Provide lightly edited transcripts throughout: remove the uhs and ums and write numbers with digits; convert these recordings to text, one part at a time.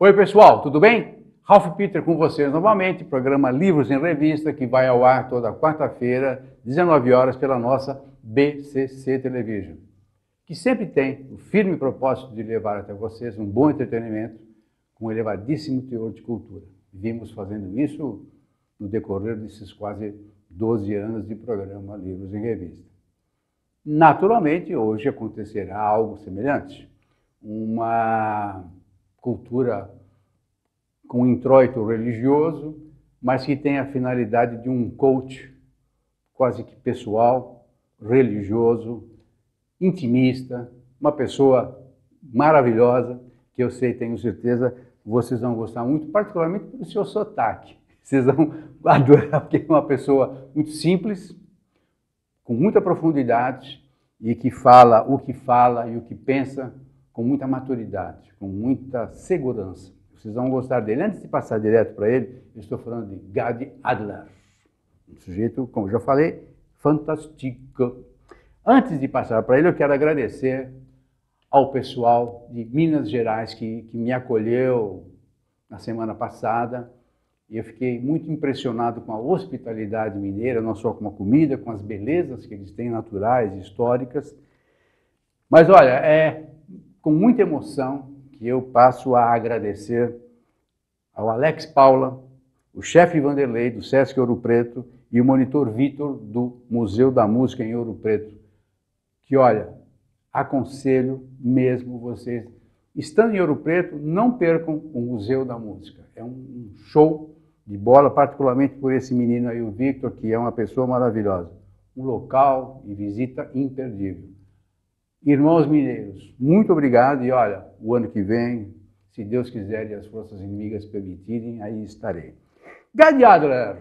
Oi pessoal, tudo bem? Ralph Peter com vocês novamente, programa Livros em Revista, que vai ao ar toda quarta-feira, 19 horas, pela nossa BCC Television, que sempre tem o firme propósito de levar até vocês um bom entretenimento com um elevadíssimo teor de cultura. Vimos fazendo isso no decorrer desses quase 12 anos de programa Livros em Revista. Naturalmente, hoje acontecerá algo semelhante, uma cultura com introito religioso, mas que tem a finalidade de um coach quase que pessoal, religioso, intimista, uma pessoa maravilhosa, que eu sei, tenho certeza, vocês vão gostar muito, particularmente pelo seu sotaque. Vocês vão adorar, porque é uma pessoa muito simples, com muita profundidade e que fala e o que pensa com muita maturidade, com muita segurança. Vocês vão gostar dele. Antes de passar direto para ele, eu estou falando de Gad Adler, um sujeito, como já falei, fantástico. Antes de passar para ele, eu quero agradecer ao pessoal de Minas Gerais que me acolheu na semana passada. Eu fiquei muito impressionado com a hospitalidade mineira, não só com a comida, com as belezas que eles têm, naturais, históricas. Mas, olha, é com muita emoção que eu passo a agradecer ao Alex Paula, o chefe Vanderlei, do Sesc Ouro Preto, e o monitor Vitor, do Museu da Música em Ouro Preto, que, olha, aconselho mesmo vocês, estando em Ouro Preto, não percam o Museu da Música. É um show de bola, particularmente por esse menino aí, o Victor, que é uma pessoa maravilhosa. Um local de visita imperdível. Irmãos mineiros, muito obrigado e olha, o ano que vem, se Deus quiser e as forças inimigas permitirem, aí estarei. Gad Adler,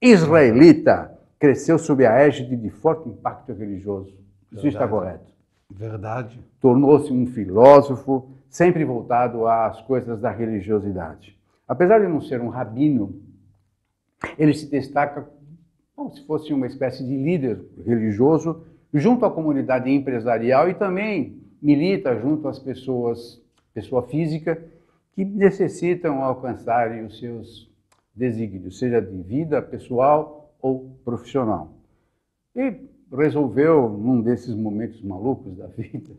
israelita, cresceu sob a égide de forte impacto religioso. Isso está correto. Verdade. Tornou-se um filósofo, sempre voltado às coisas da religiosidade. Apesar de não ser um rabino, ele se destaca como se fosse uma espécie de líder religioso junto à comunidade empresarial e também milita junto às pessoas, pessoa física, que necessitam alcançar os seus desígnios, seja de vida pessoal ou profissional. E resolveu, num desses momentos malucos da vida,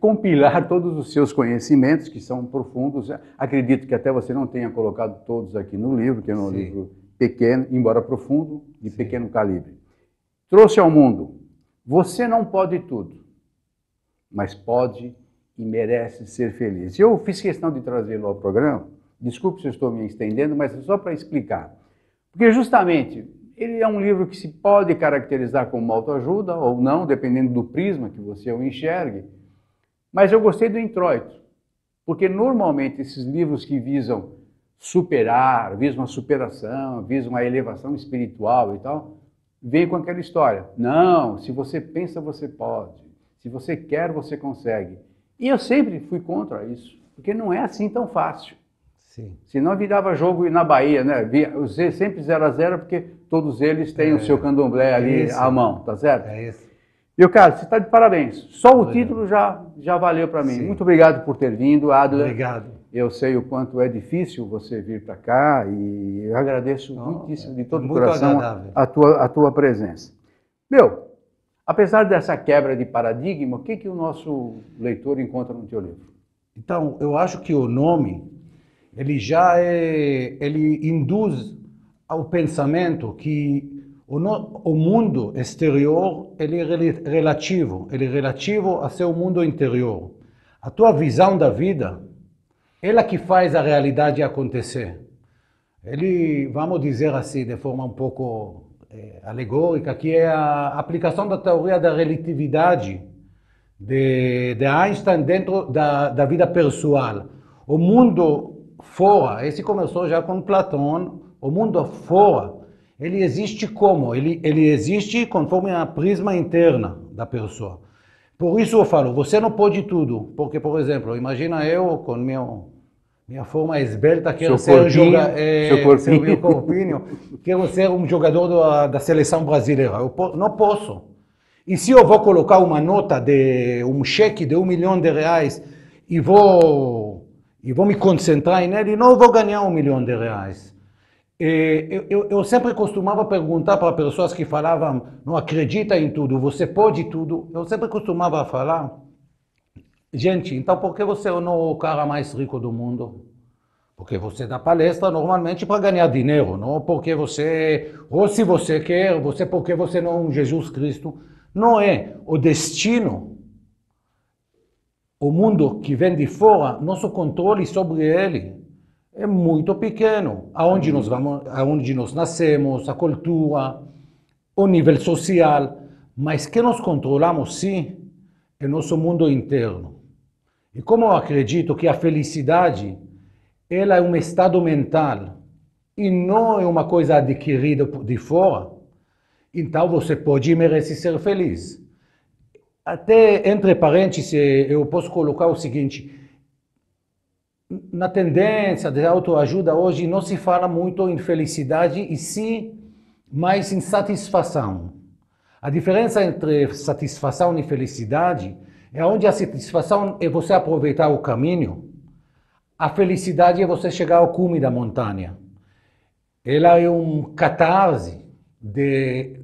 compilar todos os seus conhecimentos, que são profundos. Acredito que até você não tenha colocado todos aqui no livro, que é um livro pequeno, embora profundo, de pequeno calibre. Trouxe ao mundo, você não pode tudo, mas pode e merece ser feliz. Eu fiz questão de trazê-lo ao programa, desculpe se eu estou me estendendo, mas é só para explicar. Porque justamente ele é um livro que se pode caracterizar como autoajuda ou não, dependendo do prisma que você o enxergue. Mas eu gostei do introito, porque normalmente esses livros que visam superar, visam a superação, visam a elevação espiritual e tal, vêm com aquela história. Não, se você pensa, você pode. Se você quer, você consegue. E eu sempre fui contra isso, porque não é assim tão fácil. Sim. Senão virava jogo na Bahia, né? Sempre 0 a 0, porque todos eles têm o seu candomblé ali à mão, tá certo? É isso. Meu caro, você está de parabéns. Só o título já valeu para mim. Sim. Muito obrigado por ter vindo, Adler. Obrigado. Eu sei o quanto é difícil você vir para cá e eu agradeço muitíssimo de todo o coração a tua presença. Meu, apesar dessa quebra de paradigma, o que o nosso leitor encontra no teu livro? Então, eu acho que o nome ele induz ao pensamento que o mundo exterior ele é relativo a seu mundo interior. A tua visão da vida, ela que faz a realidade acontecer. Ele, vamos dizer assim, de forma um pouco alegórica, que é a aplicação da teoria da relatividade de Einstein dentro da vida pessoal. O mundo fora, esse começou já com Platão, o mundo fora, ele existe como? Ele existe conforme a prisma interna da pessoa. Por isso eu falo, você não pode tudo, porque, por exemplo, imagina eu com minha forma esbelta, quero ser um jogador da seleção brasileira, eu não posso. E se eu vou colocar uma nota, um cheque de R$1 milhão e vou e vou me concentrar nele e não vou ganhar R$1 milhão. Eu sempre costumava perguntar para pessoas que falavam, não acredita em tudo, você pode tudo. Eu sempre costumava falar, gente, então por que você não é o cara mais rico do mundo? Porque você dá palestra normalmente para ganhar dinheiro, não porque você, ou se você quer, você porque você não é um Jesus Cristo. Não é. O destino, o mundo que vem de fora, nosso controle sobre ele é muito pequeno. Aonde nós vamos, aonde nós nascemos, a cultura, o nível social. Mas que nós controlamos, sim, é nosso mundo interno. E como eu acredito que a felicidade, ela é um estado mental e não é uma coisa adquirida de fora, então você pode e merece ser feliz. Até, entre parênteses, eu posso colocar o seguinte, na tendência de autoajuda hoje não se fala muito em felicidade e sim mais em satisfação. A diferença entre satisfação e felicidade é onde a satisfação é você aproveitar o caminho. A felicidade é você chegar ao cume da montanha. Ela é um catarse de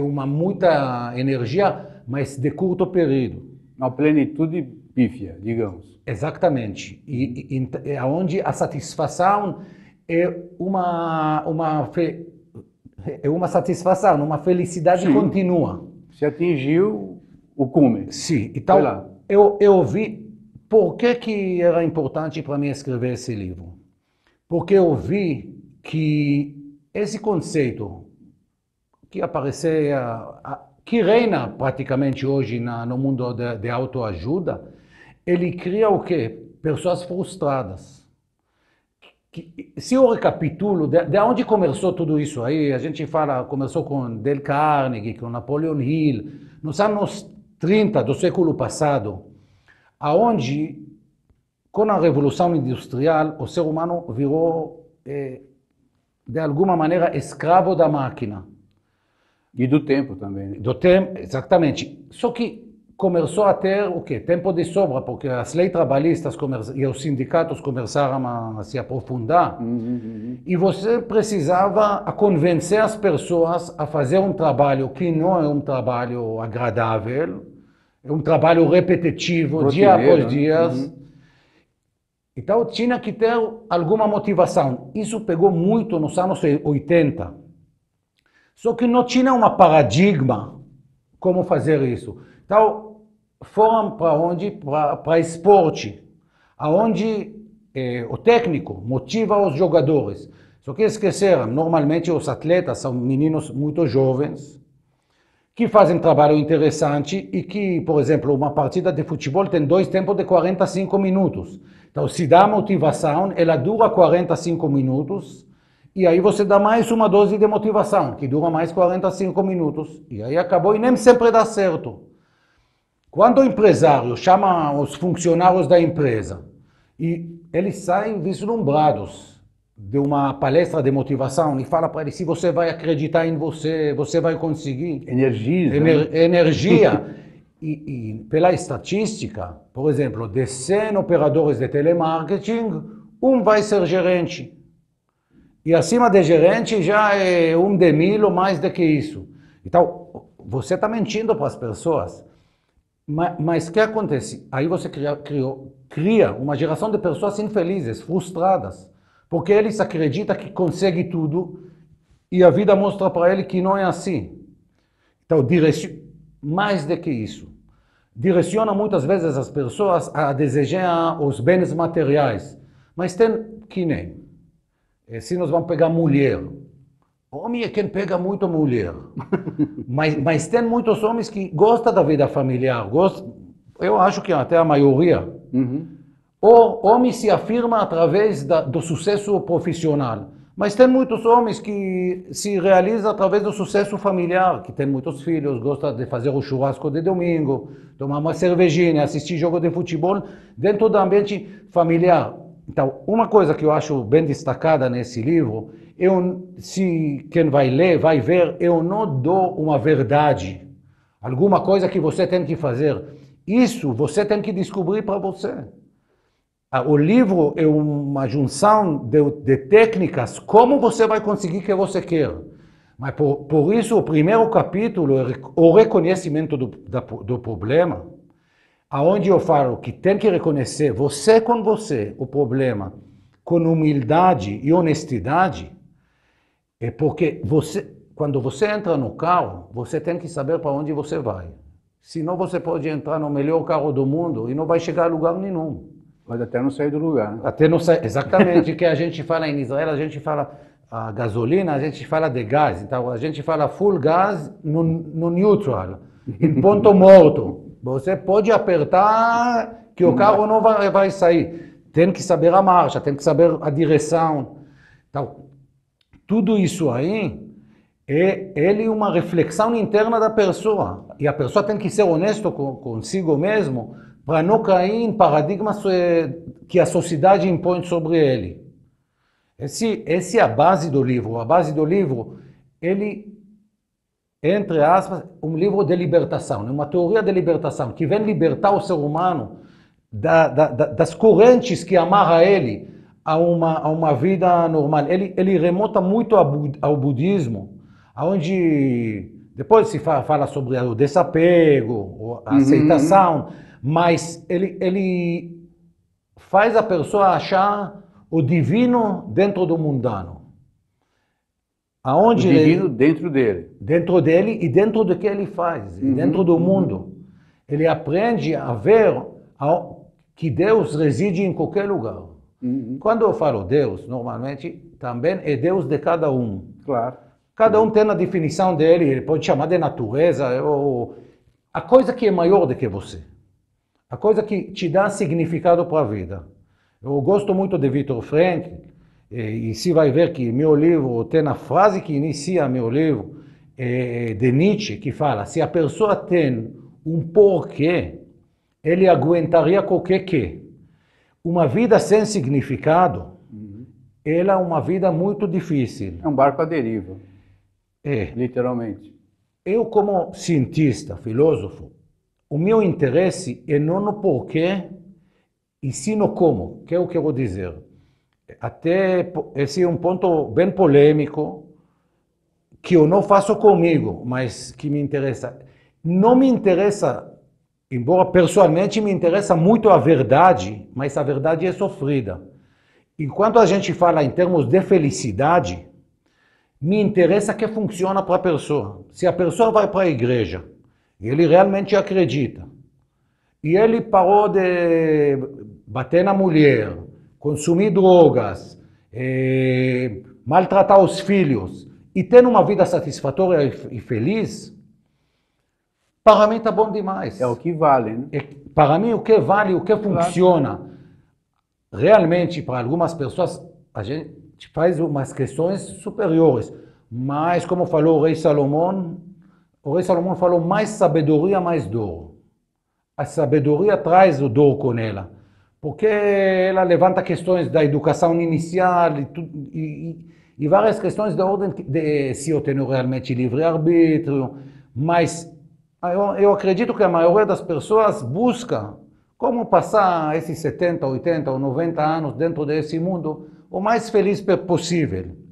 uma muita energia, mas de curto período. Uma plenitude pífia, digamos. Exatamente. E onde a satisfação é uma satisfação, uma felicidade. Sim. Continua. Você atingiu o cume. Sim. Então, eu vi... Por que que era importante para mim escrever esse livro? Porque eu vi que esse conceito que aparecia, que reina praticamente hoje no mundo de autoajuda, ele cria o quê? Pessoas frustradas. Se eu recapitulo, de onde começou tudo isso aí, a gente fala, começou com Dale Carnegie, com Napoleon Hill, nos anos 30 do século passado, aonde, com a Revolução Industrial, o ser humano virou, de alguma maneira, escravo da máquina. E do tempo também. Né? Do tempo, exatamente. Só que começou a ter o quê? Tempo de sobra, porque as leis trabalhistas e os sindicatos começaram a se aprofundar. E você precisava convencer as pessoas a fazer um trabalho que não é um trabalho agradável, é um trabalho repetitivo, rotineiro, dia após dia. Então tinha que ter alguma motivação. Isso pegou muito nos anos 80. Só que não tinha um paradigma como fazer isso. Então foram para onde? Para esporte, onde o técnico motiva os jogadores. Só que esqueceram, normalmente os atletas são meninos muito jovens, que fazem trabalho interessante e que, por exemplo, uma partida de futebol tem 2 tempos de 45 minutos. Então, se dá motivação, ela dura 45 minutos e aí você dá mais uma dose de motivação, que dura mais 45 minutos. E aí acabou e nem sempre dá certo. Quando o empresário chama os funcionários da empresa e eles saem vislumbrados de uma palestra de motivação e fala para ele, se você vai acreditar em você, você vai conseguir. Energiza. Energia. E pela estatística, por exemplo, de 100 operadores de telemarketing, um vai ser gerente. E acima de gerente já é um de 1000 ou mais do que isso. Então, você está mentindo para as pessoas. Mas o que acontece? Aí você cria uma geração de pessoas infelizes, frustradas. Porque eles acreditam que consegue tudo e a vida mostra para ele que não é assim. Então, mais do que isso, direciona muitas vezes as pessoas a desejar os bens materiais. Mas tem que nem. Se nós vamos pegar mulher, homem é quem pega muito mulher. mas tem muitos homens que gostam da vida familiar. Eu acho que até a maioria. O homem se afirma através do sucesso profissional. Mas tem muitos homens que se realizam através do sucesso familiar, que tem muitos filhos, gosta de fazer o churrasco de domingo, tomar uma cervejinha, assistir jogo de futebol, dentro do ambiente familiar. Então, uma coisa que eu acho bem destacada nesse livro, se quem vai ler vai ver, eu não dou uma verdade, alguma coisa que você tem que fazer. Isso você tem que descobrir para você. O livro é uma junção de técnicas, como você vai conseguir o que você quer. Mas por isso o primeiro capítulo é o reconhecimento do problema, aonde eu falo que tem que reconhecer você com você, o problema, com humildade e honestidade, é porque você, quando você entra no carro, você tem que saber para onde você vai. Senão você pode entrar no melhor carro do mundo e não vai chegar a lugar nenhum. Pode até não sair do lugar. Né? Até não sair, exatamente. Que a gente fala em Israel, a gente fala a gasolina, a gente fala de gás. Então a gente fala full gás no neutral, em ponto morto. Você pode apertar que o carro não vai sair. Tem que saber a marcha, tem que saber a direção. Então, tudo isso aí é uma reflexão interna da pessoa. E a pessoa tem que ser honesta consigo mesmo, para não cair em paradigmas que a sociedade impõe sobre ele. Essa é a base do livro. A base do livro, ele, entre aspas, um livro de libertação, é uma teoria de libertação, que vem libertar o ser humano das correntes que amarra ele a uma vida normal. Ele remonta muito ao budismo, onde depois se fala sobre o desapego, a aceitação, mas ele faz a pessoa achar o divino dentro do mundano. Aonde o divino dentro dele. Dentro dele e dentro do que ele faz, e dentro do mundo. Ele aprende a ver que Deus reside em qualquer lugar. Quando eu falo Deus, normalmente também é Deus de cada um. Claro. Cada um tem a definição dele, ele pode chamar de natureza, ou a coisa que é maior do que você. A coisa que te dá significado para a vida. Eu gosto muito de Victor Frankl, e se vai ver que meu livro tem a frase que inicia meu livro, de Nietzsche, que fala, se a pessoa tem um porquê, ele aguentaria qualquer que. Uma vida sem significado, ela é uma vida muito difícil. É um barco à deriva, literalmente. Eu, como cientista, filósofo, o meu interesse é não no porquê, e sim no como, que eu quero dizer. Até esse é um ponto bem polêmico, que eu não faço comigo, mas que me interessa. Não me interessa, embora pessoalmente me interessa muito a verdade, mas a verdade é sofrida. Enquanto a gente fala em termos de felicidade, me interessa que funciona para a pessoa. Se a pessoa vai para a igreja, ele realmente acredita. E ele parou de bater na mulher, consumir drogas, maltratar os filhos e ter uma vida satisfatória e feliz, para mim está bom demais. É o que vale, né? Para mim, o que vale, o que funciona. Realmente, para algumas pessoas, a gente faz umas questões superiores. Mas, como falou o rei Salomão falou, mais sabedoria, mais dor. A sabedoria traz o dor com ela, porque ela levanta questões da educação inicial e várias questões da ordem de se eu tenho realmente livre-arbítrio. Mas eu acredito que a maioria das pessoas busca como passar esses 70, 80 ou 90 anos dentro desse mundo o mais feliz possível.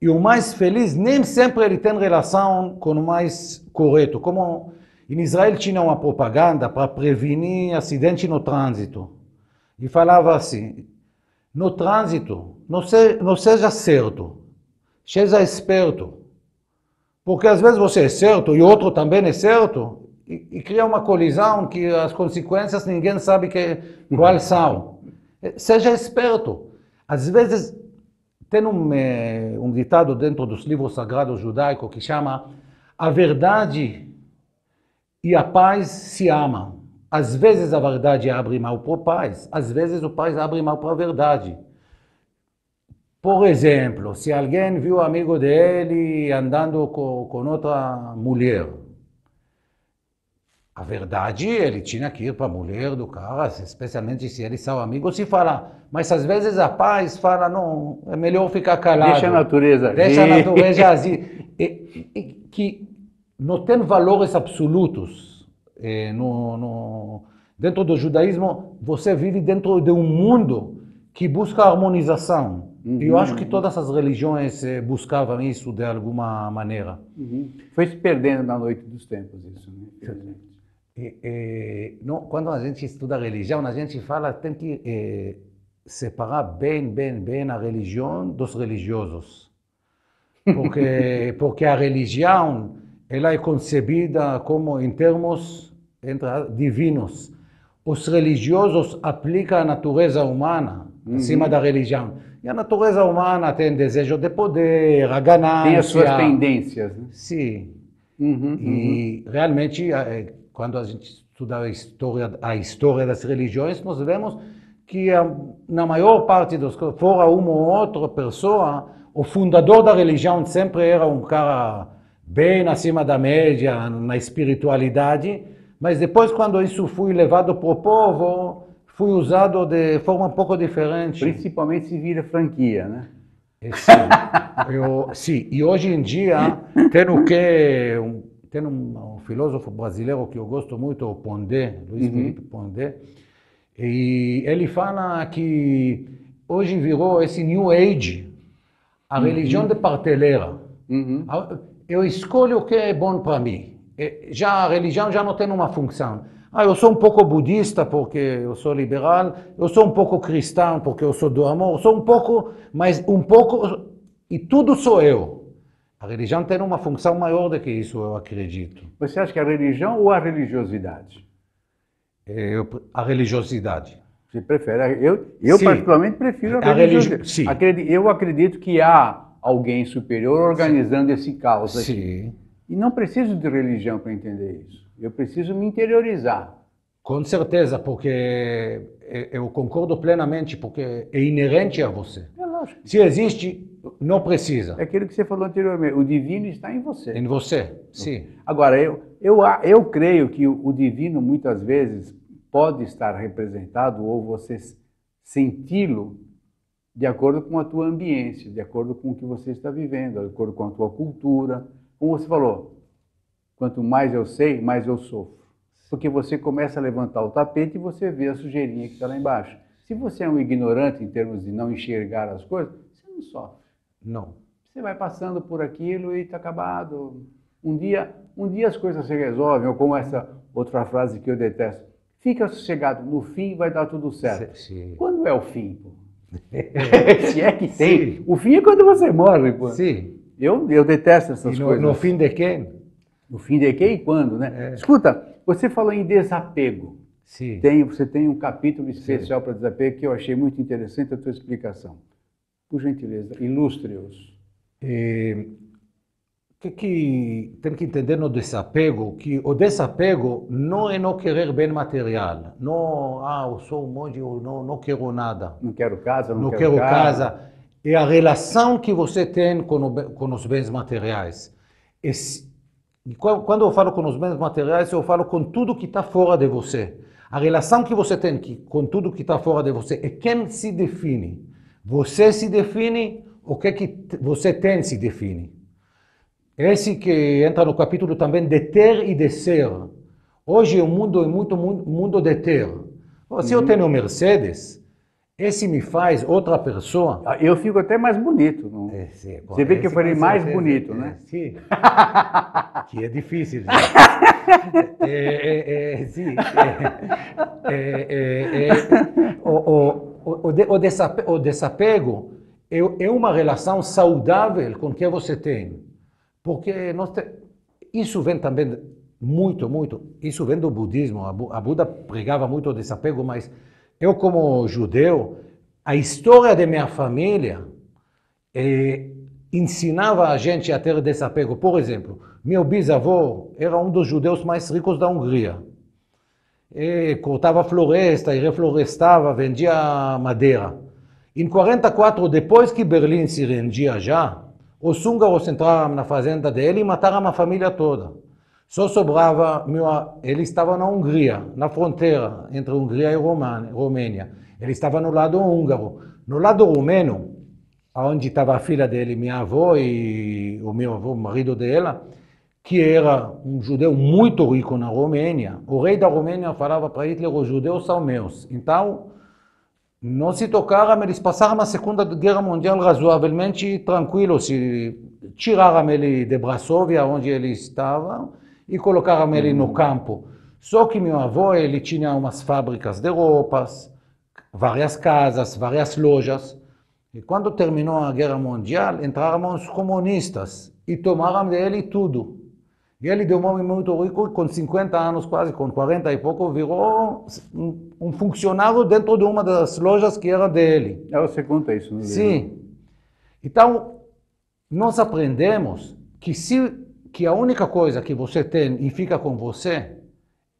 E o mais feliz nem sempre ele tem relação com o mais correto. Como em Israel tinha uma propaganda para prevenir acidente no trânsito. E falava assim, no trânsito, não seja certo, seja esperto. Porque às vezes você é certo e outro também é certo, e cria uma colisão que as consequências ninguém sabe quais são. Seja esperto. Às vezes... Tem um ditado dentro dos livros sagrados judaicos que chama a verdade e a paz se amam. Às vezes a verdade abre mão para a paz, às vezes o paz abre mão para a verdade. Por exemplo, se alguém viu um amigo dele andando com outra mulher, a verdade, ele tinha que ir para a mulher do cara, especialmente se eles são amigos, se fala. Mas às vezes a paz fala, não, é melhor ficar calado. Deixa a natureza agir. Deixa a natureza agir. Que não tem valores absolutos Dentro do judaísmo, você vive dentro de um mundo que busca harmonização. Uhum. E eu acho que todas as religiões buscavam isso de alguma maneira. Uhum. Foi se perdendo na noite dos tempos isso, né? Não, quando a gente estuda a religião, a gente fala tem que separar bem a religião dos religiosos. Porque a religião ela é concebida como em termos divinos. Os religiosos aplicam a natureza humana acima da religião. E a natureza humana tem desejo de poder, a ganância. Tem as suas tendências. Né? Sim. E realmente, quando a gente estuda a história das religiões, nós vemos que na maior parte dos casos, fora uma ou outra pessoa, o fundador da religião sempre era um cara bem acima da média na espiritualidade. Mas depois, quando isso foi levado para o povo, foi usado de forma um pouco diferente. Principalmente se vira franquia, né? Sim. Sim. E hoje em dia, tem um filósofo brasileiro que eu gosto muito, o Pondé, Luiz Felipe Pondé, e ele fala que hoje virou esse New Age, a religião de prateleira. Eu escolho o que é bom para mim. Já a religião já não tem uma função. Eu sou um pouco budista porque eu sou liberal, eu sou um pouco cristão porque eu sou do amor, eu sou um pouco, mas um pouco, e tudo sou eu. A religião tem uma função maior do que isso, eu acredito. Você acha que a religião ou a religiosidade? A religiosidade. Você prefere? Eu particularmente prefiro a religiosidade. Eu acredito que há alguém superior organizando esse caos aqui. Sim. E não preciso de religião para entender isso. Eu preciso me interiorizar. Com certeza, porque eu concordo plenamente, porque é inerente a você. É lógico. Se existe, não precisa. É aquilo que você falou anteriormente, o divino está em você. Em você, sim. Agora, eu creio que o divino muitas vezes pode estar representado ou você senti-lo de acordo com a tua ambiência, de acordo com o que você está vivendo, de acordo com a tua cultura. Como você falou, quanto mais eu sei, mais eu sofro. Porque você começa a levantar o tapete e você vê a sujeirinha que está lá embaixo. Se você é um ignorante em termos de não enxergar as coisas, você não sofre. Não. Você vai passando por aquilo e está acabado. Um dia as coisas se resolvem, ou como essa outra frase que eu detesto, fica sossegado, no fim vai dar tudo certo. Sim. Quando é o fim? Pô? Se é que tem. Sim. O fim é quando você morre. Pô. Sim. Eu detesto essas coisas. No fim de quem? No fim de quem e quando, né? É. Escuta, você falou em desapego. Sim. Você tem um capítulo especial para desapego que eu achei muito interessante a tua explicação. Por gentileza, ilustre-os. O que tem que entender no desapego? Que o desapego não é não querer bem material. Não, eu sou um monge, eu não quero nada. Não quero casa, não quero casa. É a relação que você tem com os bens materiais. E quando eu falo com os bens materiais, eu falo com tudo que está fora de você. A relação que você tem com tudo que está fora de você é quem se define. Você se define, o que você tem se define. Esse que entra no capítulo também de ter e de ser. Hoje o mundo é muito mundo de ter. Se eu tenho Mercedes, esse me faz outra pessoa. Eu fico até mais bonito. Não? Sim. Bom, você vê que eu falei mais bonito, né? Sim. Que é difícil. Né? Sim. O desapego é uma relação saudável com que você tem. Porque isso vem também muito. Isso vem do budismo. A Buda pregava muito o desapego, mas... Eu, como judeu, a história de minha família ensinava a gente a ter desapego. Por exemplo, meu bisavô era um dos judeus mais ricos da Hungria. Cortava floresta e reflorestava, vendia madeira. Em 1944, depois que Berlim se rendia já, os húngaros entraram na fazenda dele e mataram a família toda. Só sobrava, ele estava na Hungria, na fronteira entre Hungria e Romênia. Ele estava no lado húngaro. No lado romeno, onde estava a filha dele, minha avó e o meu avô, o marido dela, que era um judeu muito rico na Romênia, o rei da Romênia falava para Hitler, os judeus são meus. Então, não se tocaram, eles passaram a Segunda Guerra Mundial razoavelmente tranquilos, se tiraram ele de Brasovia, onde ele estava, e colocaram ele no campo. Só que meu avô, ele tinha umas fábricas de roupas, várias casas, várias lojas. E quando terminou a Guerra Mundial, entraram os comunistas e tomaram dele tudo. E ele deu um homem muito rico, com 50 anos quase, com 40 e pouco, virou um funcionário dentro de uma das lojas que era dele. Você conta isso, não é? Sim. Então, nós aprendemos que a única coisa que você tem e fica com você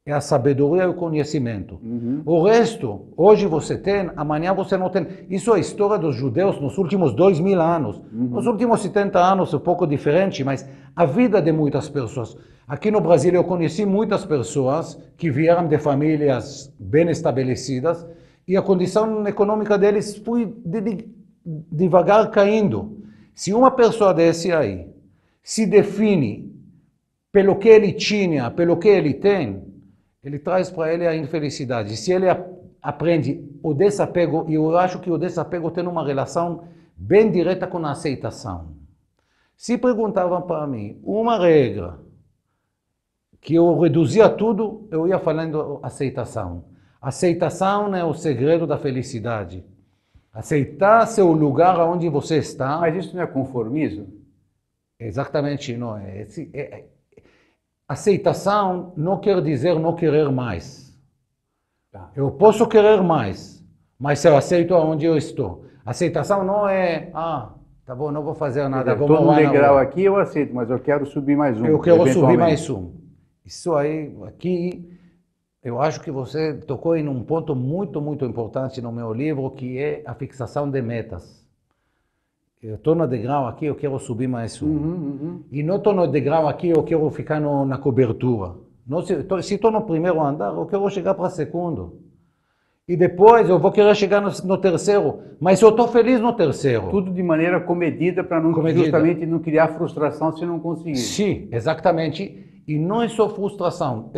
é a sabedoria e o conhecimento. Uhum. O resto, hoje você tem, amanhã você não tem. Isso é a história dos judeus nos últimos 2000 anos. Uhum. Nos últimos 70 anos é um pouco diferente, mas a vida de muitas pessoas. Aqui no Brasil eu conheci muitas pessoas que vieram de famílias bem estabelecidas e a condição econômica deles foi devagar caindo. Se uma pessoa desse aí se define pelo que ele tinha, pelo que ele tem, ele traz para ele a infelicidade. Se ele aprende o desapego, e eu acho que o desapego tem uma relação bem direta com a aceitação. Se perguntavam para mim uma regra que eu reduzia tudo, eu ia falando aceitação. Aceitação é o segredo da felicidade. Aceitar seu lugar onde você está. Mas isso não é conformismo? Exatamente, não é. Aceitação não quer dizer não querer mais. Eu posso querer mais, mas eu aceito onde eu estou. Aceitação não é, tá bom, não vou fazer nada. Eu estou no degrau aqui, eu aceito, mas eu quero subir mais um. Eu quero subir mais um. Isso aí, aqui, eu acho que você tocou em um ponto muito, muito importante no meu livro, que é a fixação de metas. Eu estou no degrau aqui, eu quero subir mais um. E não estou no degrau aqui, eu quero ficar na cobertura. Não, se estou no primeiro andar, eu quero chegar para o segundo. E depois eu vou querer chegar no terceiro. Mas eu estou feliz no terceiro. Tudo de maneira comedida, para justamente não criar frustração se não conseguir. Sim, exatamente. E não é só frustração.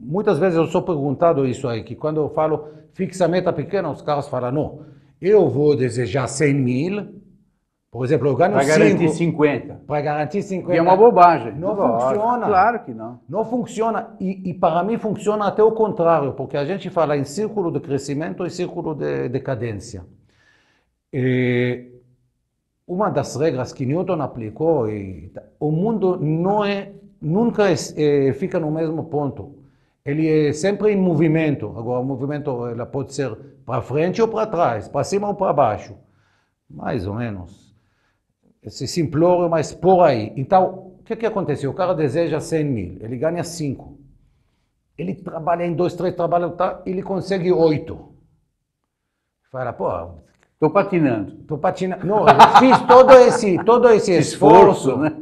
Muitas vezes eu sou perguntado isso aí, que quando eu falo fixa meta pequena, os caras falam não. Eu vou desejar 100 mil, por exemplo, eu ganho 5. Para garantir 50. Para garantir 50. E é uma bobagem. Não funciona. Claro que não. Não funciona. E para mim funciona até o contrário, porque a gente fala em círculo de crescimento e círculo de decadência. E uma das regras que Newton aplicou, o mundo nunca fica no mesmo ponto. Ele é sempre em movimento. Agora, o movimento ela pode ser para frente ou para trás, para cima ou para baixo. Mais ou menos. Esse simplório, mas por aí. Então, o que aconteceu? O cara deseja 100 mil, ele ganha 5. Ele trabalha em 2, 3 trabalhos, ele consegue 8. Fala, pô, estou patinando. Estou patinando. Não, eu fiz todo esse esforço, né?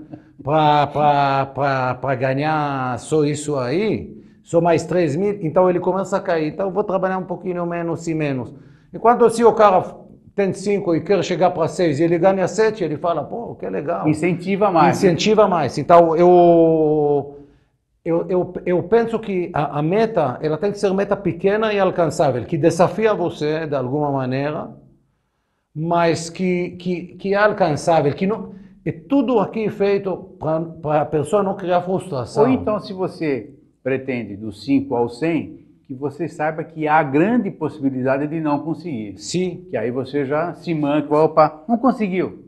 Para ganhar só isso aí. Só mais 3 mil, então ele começa a cair. Então eu vou trabalhar um pouquinho menos e menos. Enquanto se o cara tem 5 e quer chegar para 6 e ele ganha 7, ele fala, pô, que legal. Incentiva mais. Incentiva mais. Então eu penso que a meta, ela tem que ser meta pequena e alcançável, que desafia você de alguma maneira, mas que é alcançável, que não... É tudo aqui feito para a pessoa não criar frustração. Ou então se você... pretende dos 5 ao 100, que você saiba que há grande possibilidade de não conseguir. Sim. Que aí você já se manca, opa, não conseguiu,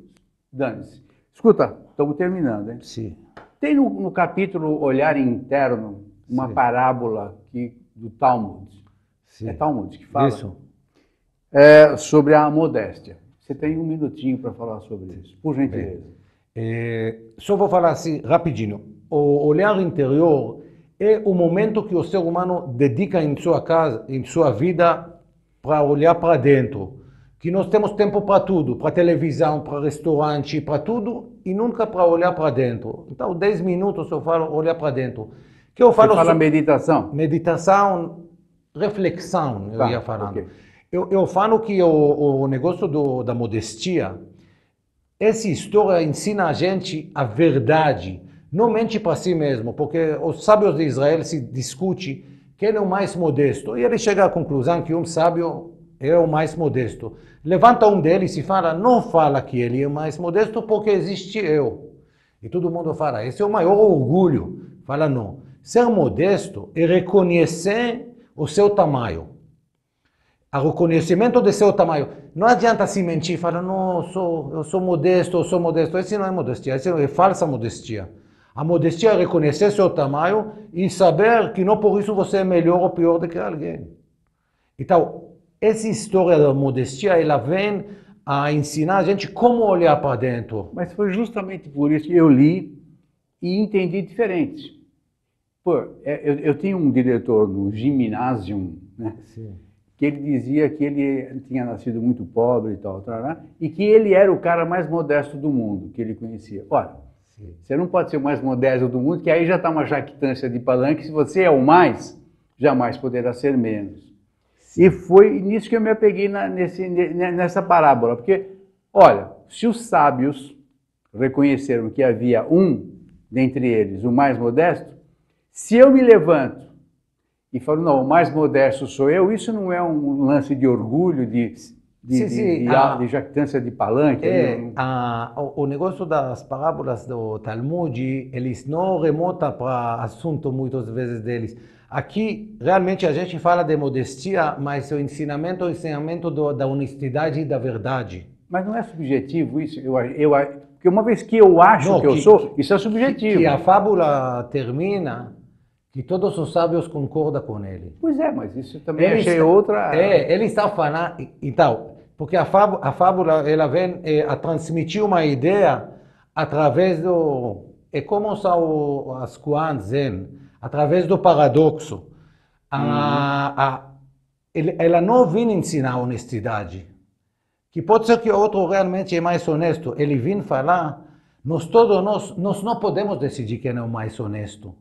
dane-se. Escuta, estamos terminando, hein? Sim. Tem no capítulo Olhar Interno uma parábola do Talmud. Sim. É Talmud que fala? Isso. Sobre a modéstia. Você tem um minutinho para falar sobre isso, por gentileza. Só vou falar assim, rapidinho. O olhar interior... é o momento que o ser humano dedica em sua casa, em sua vida, para olhar para dentro. Que nós temos tempo para tudo, para televisão, para restaurante, para tudo, e nunca para olhar para dentro. Então, 10 minutos eu falo olhar para dentro. Que eu falo sobre meditação? Meditação, reflexão, eu ia falando. Okay. Eu falo que o negócio da modestia, essa história ensina a gente a verdade. Não mente para si mesmo, porque os sábios de Israel se discutem quem é o mais modesto. E ele chega à conclusão que um sábio é o mais modesto. Levanta um deles e fala, não fala que ele é o mais modesto porque existe eu. E todo mundo fala, esse é o maior orgulho. Fala, não. Ser modesto é reconhecer o seu tamanho. O reconhecimento do seu tamanho. Não adianta se mentir, falar, não, eu sou modesto. Esse não é modestia, esse é falsa modestia. A modestia é reconhecer seu tamanho e saber que não por isso você é melhor ou pior do que alguém. Então, essa história da modestia, ela vem a ensinar a gente como olhar para dentro. Mas foi justamente por isso que eu li e entendi diferente. Pô, eu tinha um diretor no Gymnasium, né? Sim. Que ele dizia que ele tinha nascido muito pobre e tal, e que ele era o cara mais modesto do mundo, que ele conhecia. Olha, sim, você não pode ser o mais modesto do mundo, que aí já está uma jactância de palanque, se você é o mais, jamais poderá ser menos. Sim. E foi nisso que eu me apeguei nessa parábola, porque, olha, se os sábios reconheceram que havia um dentre eles, o mais modesto, se eu me levanto e falo, não, o mais modesto sou eu, isso não é um lance de orgulho, de jactância de palanque? O negócio das parábolas do Talmud, eles não remontam para assunto muitas vezes deles. Aqui, realmente, a gente fala de modestia, mas o ensinamento da honestidade e da verdade. Mas não é subjetivo isso? Porque uma vez que eu acho não, que eu sou, isso é subjetivo. Que a fábula termina... que todos os sábios concordam com ele. Pois é, mas isso também ele achei está, outra... É, ele está falando... Então, porque a fábula ela vem a transmitir uma ideia através do... É como são as Kuan Zen, através do paradoxo. Ela não vem ensinar honestidade. Que pode ser que o outro realmente é mais honesto. Ele vem falar, nós não podemos decidir quem é o mais honesto.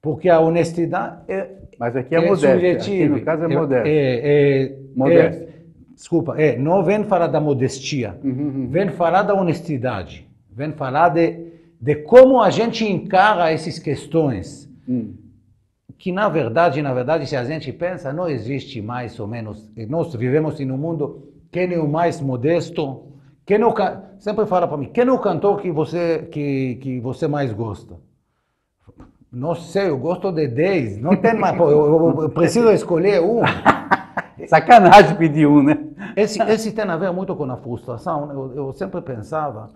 Porque a honestidade é... Mas aqui é modéstia, aqui no caso é modéstia. Não vem falar da modestia, vem falar da honestidade, vem falar de como a gente encara essas questões, que na verdade, se a gente pensa, não existe mais ou menos, nós vivemos em um mundo, quem é o mais modesto, sempre fala para mim, quem é o cantor que você mais gosta? Não sei, eu gosto de 10, não tem mais, eu preciso escolher um. Sacanagem pedir um, né? Esse tem a ver muito com a frustração. Eu sempre pensava,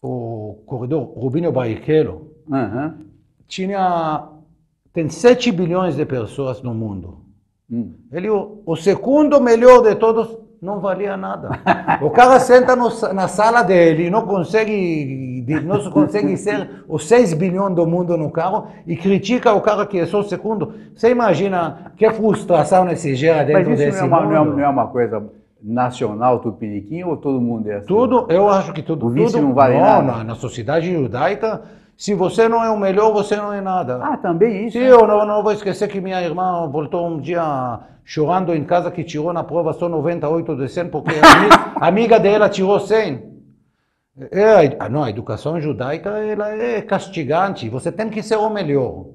o corredor Rubinho Barrichello, tem 7 bilhões de pessoas no mundo. Ele, o segundo melhor de todos, não valia nada. O cara senta na sala dele, não consegue ser os 6 bilhões do mundo no carro e critica o cara que é só o segundo. Você imagina que frustração esse gera dentro desse mundo. Mas isso não é uma coisa nacional, tupiniquim, ou todo mundo é assim? Tudo, eu acho que tudo. O vício não vale nada? Na sociedade judaica, se você não é o melhor, você não é nada. Ah, também isso. Sim, eu não vou esquecer que minha irmã voltou um dia chorando em casa que tirou na prova só 98 de 100, porque a amiga dela tirou 100. A educação judaica ela é castigante, você tem que ser o melhor.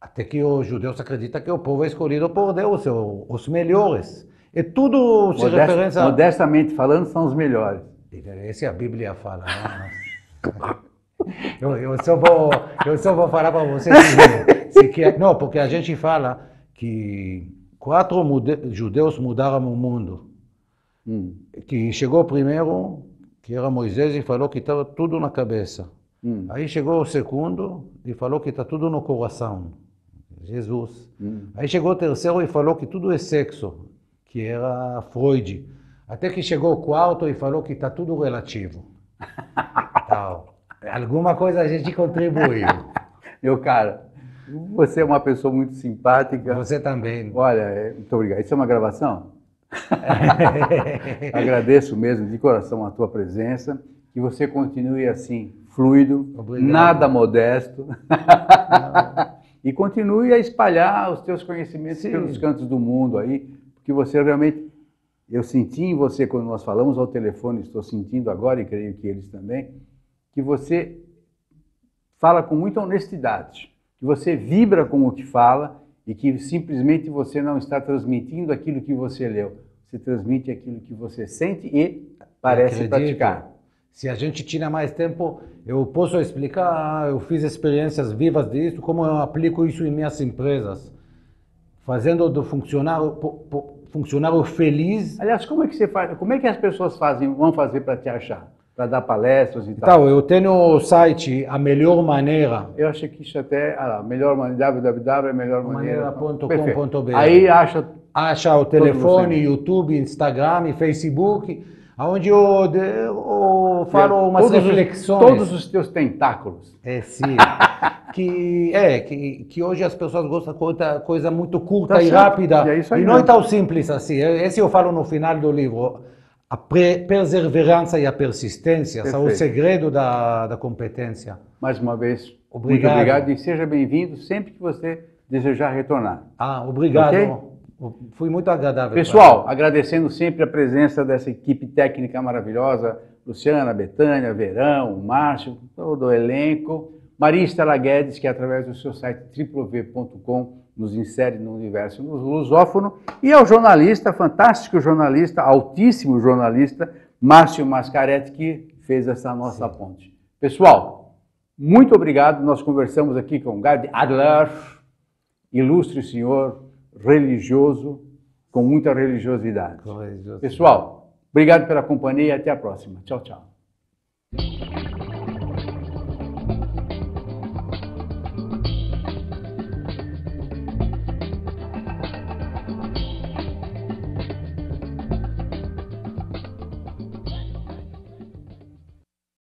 Até que os judeus acreditam que o povo é escolhido por Deus, os melhores. E tudo se referência... Modestamente falando, são os melhores. Essa é a Bíblia fala. Eu só vou falar para vocês. Não, porque a gente fala que 4 judeus mudaram o mundo. Que chegou primeiro... que era Moisés e falou que estava tudo na cabeça. Aí chegou o segundo e falou que está tudo no coração, Jesus. Aí chegou o terceiro e falou que tudo é sexo, que era Freud. Até que chegou o quarto e falou que está tudo relativo. Tal. Alguma coisa a gente contribuiu. Meu cara, você é uma pessoa muito simpática. Você também. Olha, muito obrigado. Isso é uma gravação? Agradeço mesmo de coração a tua presença, que você continue assim, fluido, obrigado, nada modesto. E continue a espalhar os teus conhecimentos, sim, pelos cantos do mundo aí, porque você realmente, eu senti em você quando nós falamos ao telefone, estou sentindo agora e creio que eles também, que você fala com muita honestidade, que você vibra com o que fala e que simplesmente você não está transmitindo aquilo que você leu. Você transmite aquilo que você sente e parece praticar. Se a gente tinha mais tempo, eu posso explicar, eu fiz experiências vivas disso, como eu aplico isso em minhas empresas. Fazendo do funcionário feliz. Aliás, como é que você faz? Como é que as pessoas fazem, vão fazer para te achar? Para dar palestras e tal? Então, eu tenho o site A Melhor Maneira. Eu acho que isso até... Ah, melhor maneira, www é melhor maneira. maneira.com.br. Aí acha o telefone, YouTube, Instagram, Facebook, onde eu falo umas reflexões. Todos os teus tentáculos. É, sim. que hoje as pessoas gostam de coisa muito curta e rápida. E, não é tão simples assim. Esse eu falo no final do livro. A perseverança e a persistência são o segredo da competência. Mais uma vez, obrigado. Muito obrigado e seja bem-vindo sempre que você desejar retornar. Ah, obrigado. Okay? Foi muito agradável. Pessoal, agradecendo sempre a presença dessa equipe técnica maravilhosa, Luciana, Betânia, Verão, Márcio, todo o elenco. Maria Estela Guedes, que através do seu site www.com nos insere no universo lusófono. E ao jornalista, fantástico jornalista, altíssimo jornalista, Márcio Mascaretti, que fez essa nossa ponte. Pessoal, muito obrigado. Nós conversamos aqui com Gad Adler, ilustre senhor, religioso, com muita religiosidade. Pessoal, obrigado pela companhia e até a próxima. Tchau, tchau.